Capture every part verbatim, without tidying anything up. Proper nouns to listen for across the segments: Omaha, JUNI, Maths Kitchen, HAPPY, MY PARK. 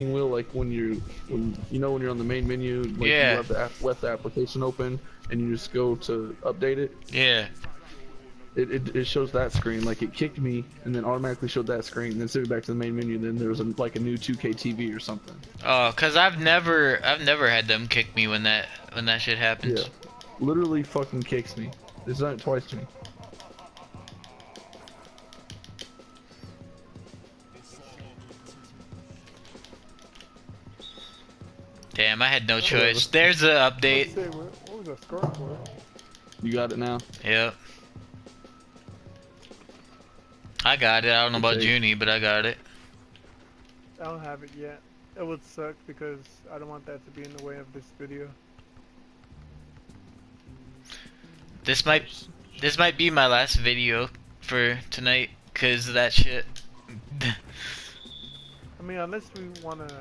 Wheel, like when you when you know when you're on the main menu, like yeah. you have the app, left the application open and you just go to update it. Yeah. It, it it shows that screen, like it kicked me and then automatically showed that screen, and then sent me back to the main menu. And then there was a, like a new two K T V or something. Oh, cause I've never I've never had them kick me when that when that shit happens. Yeah. Literally fucking kicks me. It's done it twice to me. Damn, I had no choice. There's an update. What was that scarf for? You got it now? Yep. I got it. I don't know about Juni, but I got it. I don't have it yet. It would suck because I don't want that to be in the way of this video. This might, this might be my last video for tonight because of that shit. I mean, unless we want to...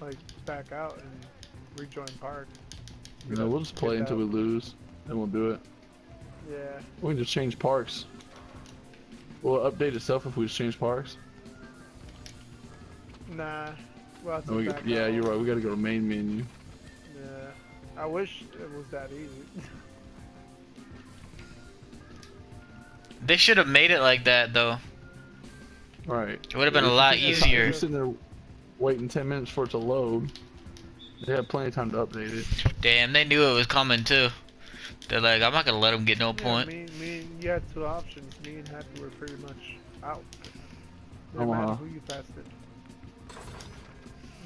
like back out and rejoin park. You know, we'll just play until we lose, then we'll do it. Yeah. We can just change parks. Will it update itself if we just change parks? Nah. Well, no, we, yeah, out. You're right. We gotta go to main menu. Yeah. I wish it was that easy. They should have made it like that though. Right. It would have been yeah, a lot easier. Waiting ten minutes for it to load. They had plenty of time to update it. Damn, they knew it was coming too. They're like, I'm not gonna let them get no yeah, point. Me, me, you had two options. Me and Happy were pretty much out. No uh-huh. matter who you fasted.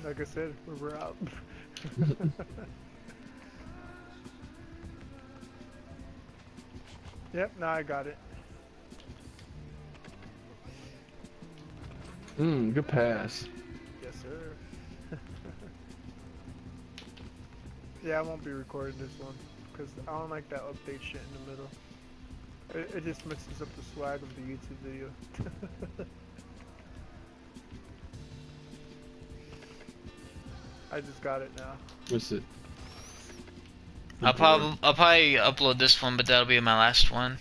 Like I said, we were out. Yep, now I got it. Mmm, good pass. Yeah, I won't be recording this one because I don't like that update shit in the middle. It, it just mixes up the swag of the YouTube video. I just got it now. What's it? I'll probably, I'll probably upload this one, but that'll be my last one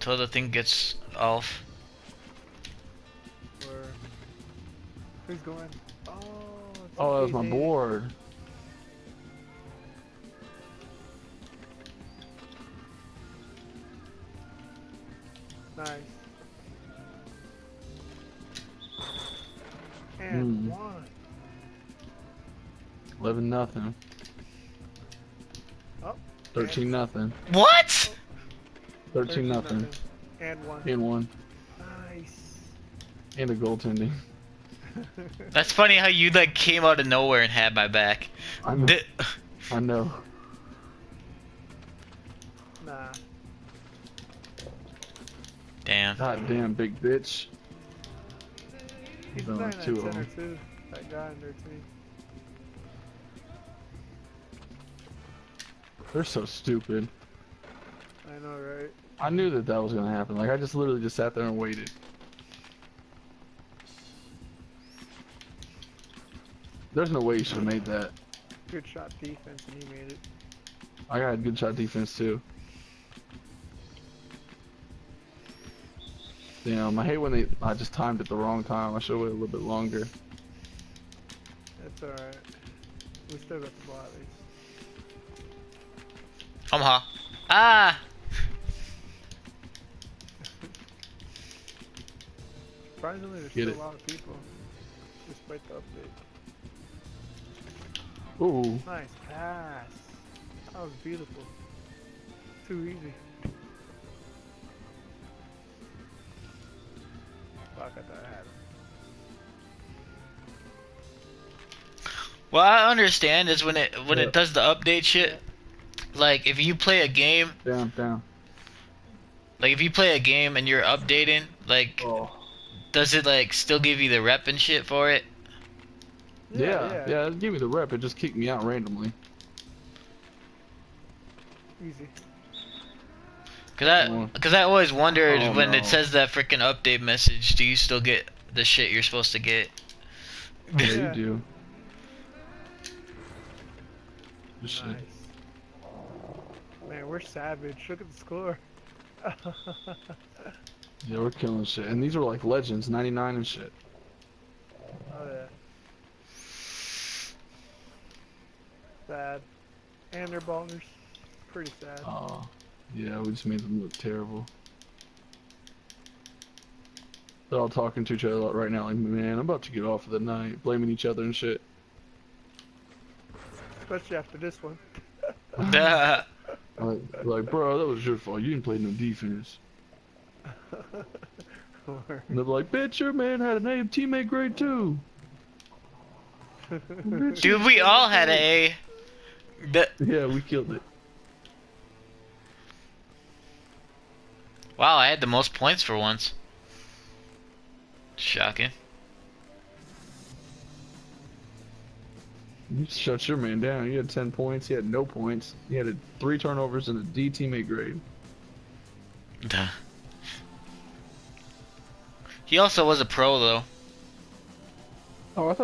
till the thing gets off. Where? Who's going? Oh, oh, that was my board. Nice. And mm. one. eleven nothing. Oh. thirteen nothing. What? thirteen nothing. And one. And one. Nice. And a goaltending. That's funny how you like came out of nowhere and had my back. I know. I know. Nah. Damn. God damn, big bitch. He's two at center of them. Too. That guy in there too. They're so stupid. I know, right? I knew that that was gonna happen. Like I just literally just sat there and waited. There's no way you should have made that. Good shot defense, and he made it. I got good shot defense too. Damn, I hate when they. I just timed it the wrong time. I should wait a little bit longer. That's alright. We still got the ball at least. Omaha. Ah! Surprisingly, there's Get still it. a lot of people. Despite the update. Ooh. Nice pass. That was beautiful. Too easy. I thought I had him. What I understand is when it when yeah. it does the update shit, like if you play a game, down, down. Like if you play a game and you're updating, like oh. does it like still give you the rep and shit for it? Yeah, yeah, yeah. yeah it gave me the rep. It just kicked me out randomly. Easy. Cause I, cause I always wondered oh, when no. it says that freaking update message, do you still get the shit you're supposed to get? Yeah, you do. Nice. Shit. Man, we're savage. Look at the score. Yeah, we're killing shit. And these are like legends, ninety-nine and shit. Oh yeah. sad. And their boners. Pretty sad. Oh, yeah, we just made them look terrible. They're all talking to each other right now like, man, I'm about to get off of the night, blaming each other and shit. Especially after this one. Like, like, bro, that was your fault. You didn't play no defense. And they're like, bitch, your man had an A teammate grade two. Dude, we all had an A. But... yeah, we killed it. Wow, I had the most points for once. Shocking. You shut your man down. You had ten points. He had no points. He had a, three turnovers and a D teammate grade. Duh. He also was a pro, though. Oh, I thought.